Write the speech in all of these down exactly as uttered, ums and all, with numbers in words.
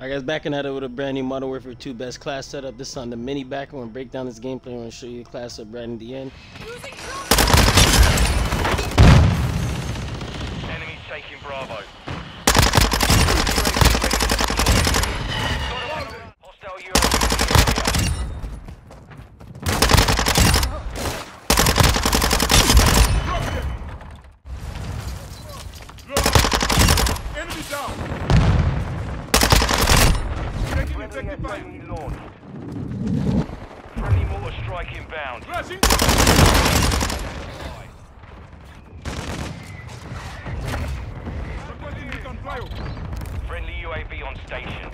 Alright guys, back in at it with a brand new Modern Warfare two best class setup. This is on the MINIBAK. I'm going to break down this gameplay. I'm going to show you the class up right in the end. Enemy taking Bravo. Inbound. Flashing. Friendly U A V on station.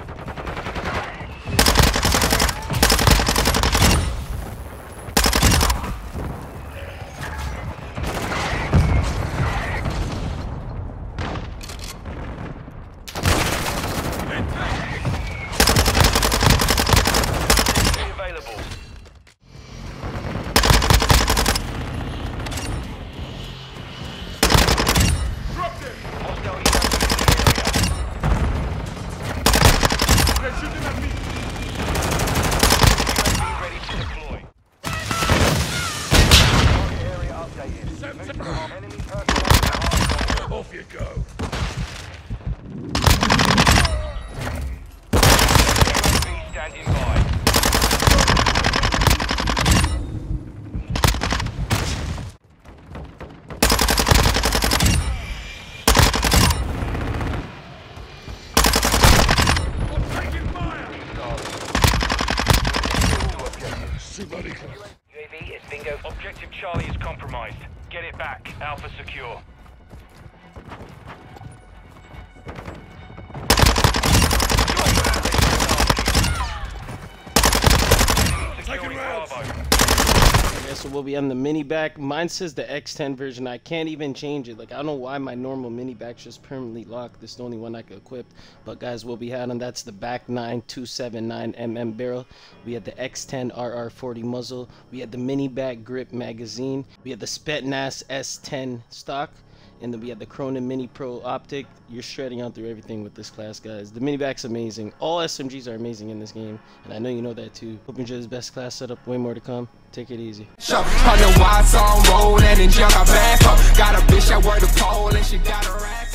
Off you go. U A V standing by. I'm taking fire. U A V is bingo. Objective Charlie is compromised. Get it back. Alpha secure. So we'll be on the MINIBAK. Mine says the X ten version. I can't even change it. Like, I don't know why my normal MINIBAK's just permanently locked. This is the only one I could equip. But guys, we'll be had on that's the B A K nine two seventy-nine millimeter barrel. We had the X ten R R forty muzzle. We had the MINIBAK grip magazine. We had the Spetnas S ten stock. And then we had the Kronen Mini Pro optic. You're shredding out through everything with this class, guys. The MINIBAK's amazing. All S M Gs are amazing in this game, and I know you know that too. Hope you enjoy this best class setup. Way more to come. Take it easy. I know why it's on roll and in junk I back up. Got a bitch that wore the pole and she got a rack.